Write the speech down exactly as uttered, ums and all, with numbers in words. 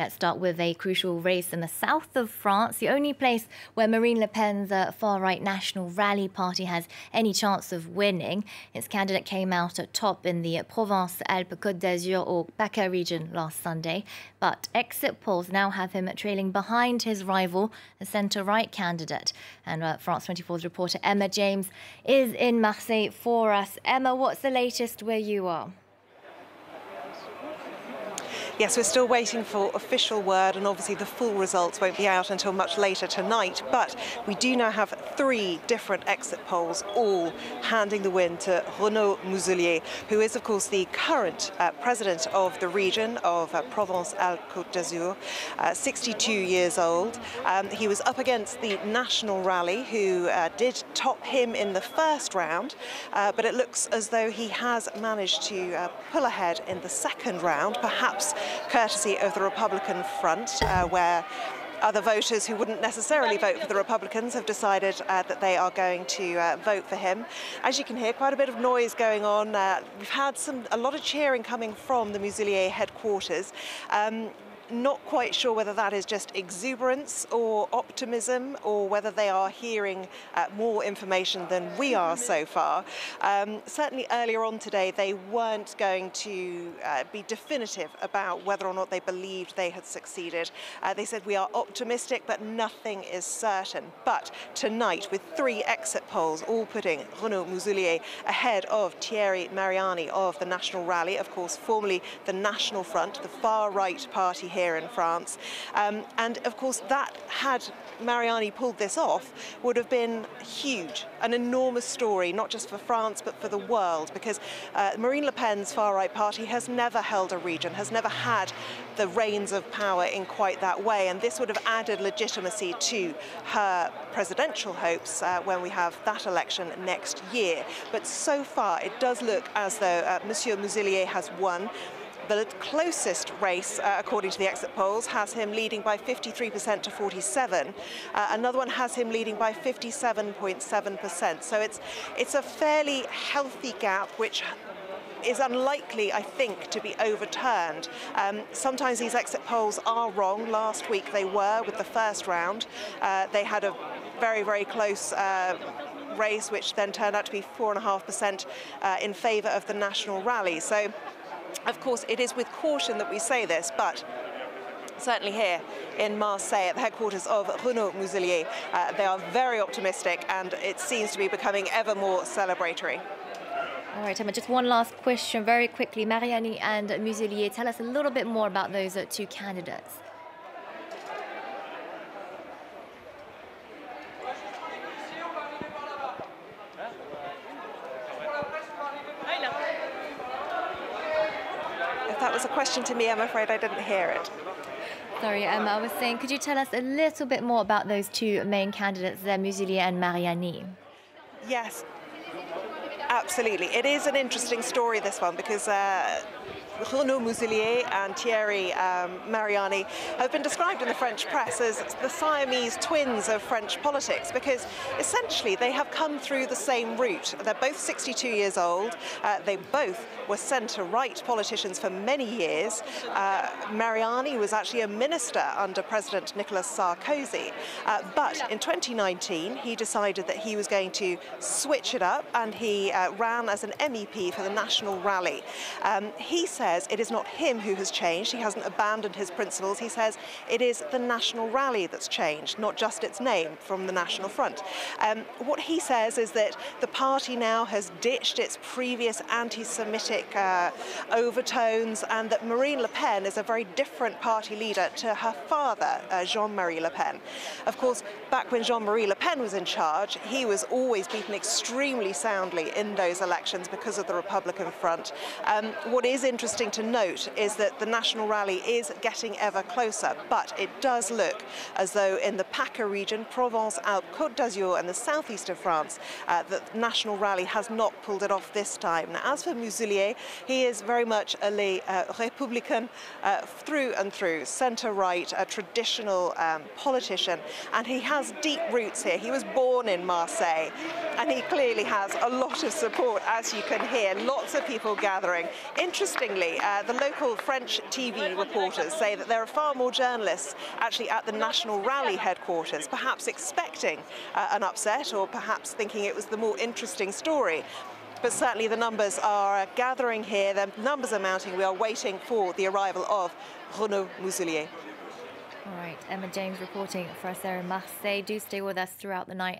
Let's start with a crucial race in the south of France, the only place where Marine Le Pen's uh, far-right National Rally Party has any chance of winning. Its candidate came out at top in the Provence-Alpes-Côte d'Azur or P A C A region last Sunday, but exit polls now have him trailing behind his rival, a centre-right candidate. And uh, France twenty-four's reporter Emma James is in Marseille for us. Emma, what's the latest where you are? Yes, we're still waiting for official word, and obviously the full results won't be out until much later tonight, but we do now have three different exit polls, all handing the win to Renaud Muselier, who is, of course, the current uh, president of the region of uh, Provence-Alpes-Côte d'Azur, uh, sixty-two years old. Um, he was up against the National Rally, who uh, did top him in the first round, uh, but it looks as though he has managed to uh, pull ahead in the second round, perhaps courtesy of the Republican front, uh, where other voters who wouldn't necessarily vote for the Republicans have decided uh, that they are going to uh, vote for him. As you can hear, quite a bit of noise going on. Uh, we've had some a lot of cheering coming from the Muselier headquarters. Um, Not quite sure whether that is just exuberance or optimism, or whether they are hearing uh, more information than we are so far. Um, certainly earlier on today, they weren't going to uh, be definitive about whether or not they believed they had succeeded. Uh, they said, we are optimistic, but nothing is certain. But tonight, with three exit polls, all putting Renaud Muselier ahead of Thierry Mariani of the National Rally, of course, formerly the National Front, the far-right party here here in France. Um, and of course, that, had Mariani pulled this off, would have been huge, an enormous story, not just for France, but for the world, because uh, Marine Le Pen's far-right party has never held a region, has never had the reins of power in quite that way. And this would have added legitimacy to her presidential hopes uh, when we have that election next year. But so far, it does look as though uh, Monsieur Muselier has won. The closest race, uh, according to the exit polls, has him leading by fifty-three percent to forty-seven. Uh, another one has him leading by fifty-seven point seven percent. So it's it's a fairly healthy gap, which is unlikely, I think, to be overturned. Um, sometimes these exit polls are wrong. Last week they were with the first round. Uh, they had a very, very close uh, race, which then turned out to be four point five percent uh, in favour of the National Rally. So, of course, it is with caution that we say this, but certainly here in Marseille at the headquarters of Renaud Muselier, uh, they are very optimistic, and it seems to be becoming ever more celebratory. All right, Emma, just one last question very quickly. Mariani and Muselier, tell us a little bit more about those two candidates. That was a question to me, I'm afraid I didn't hear it. Sorry, Emma, I was saying, could you tell us a little bit more about those two main candidates there, Muselier and Mariani? Yes, absolutely. It is an interesting story, this one, because uh, Renaud Muselier and Thierry um, Mariani have been described in the French press as the Siamese twins of French politics, because essentially they have come through the same route. They're both sixty-two years old. Uh, they both were centre-right politicians for many years. Uh, Mariani was actually a minister under President Nicolas Sarkozy. Uh, but in twenty nineteen, he decided that he was going to switch it up, and he uh, ran as an M E P for the National Rally. Um, he said it is not him who has changed. He hasn't abandoned his principles. He says it is the National Rally that's changed, not just its name from the National Front. Um, what he says is that the party now has ditched its previous anti-Semitic uh, overtones, and that Marine Le Pen is a very different party leader to her father, uh, Jean-Marie Le Pen. Of course, back when Jean-Marie Le Pen was in charge, he was always beaten extremely soundly in those elections because of the Republican front. Um, what is interesting to note is that the National Rally is getting ever closer, but it does look as though in the P A C A region, Provence-Alpes-Côte d'Azur and the southeast of France, uh, the National Rally has not pulled it off this time. Now, as for Muselier, he is very much a les uh, Républicain uh, through and through, centre-right, a traditional um, politician, and he has deep roots here. He was born in Marseille, and he clearly has a lot of support, as you can hear, lots of people gathering. Interestingly, Marseille, uh, the local French T V reporters say that there are far more journalists actually at the National Rally headquarters, perhaps expecting uh, an upset or perhaps thinking it was the more interesting story. But certainly the numbers are gathering here, the numbers are mounting. We are waiting for the arrival of Renaud Muselier. All right, Emma James reporting for us there in Marseille. Do stay with us throughout the night.